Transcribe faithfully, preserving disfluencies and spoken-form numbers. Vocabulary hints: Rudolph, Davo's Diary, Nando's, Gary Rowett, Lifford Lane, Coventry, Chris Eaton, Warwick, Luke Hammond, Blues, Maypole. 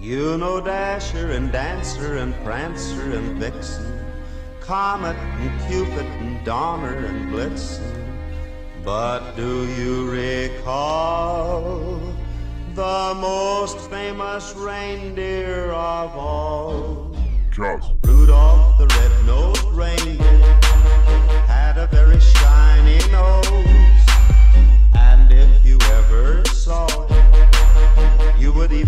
You know Dasher and Dancer and Prancer and Vixen, Comet and Cupid and Donner and Blitzen, but do you recall the most famous reindeer of all? Yes. Rudolph the red-nosed reindeer had a very shiny nose, and if you ever saw it, you would even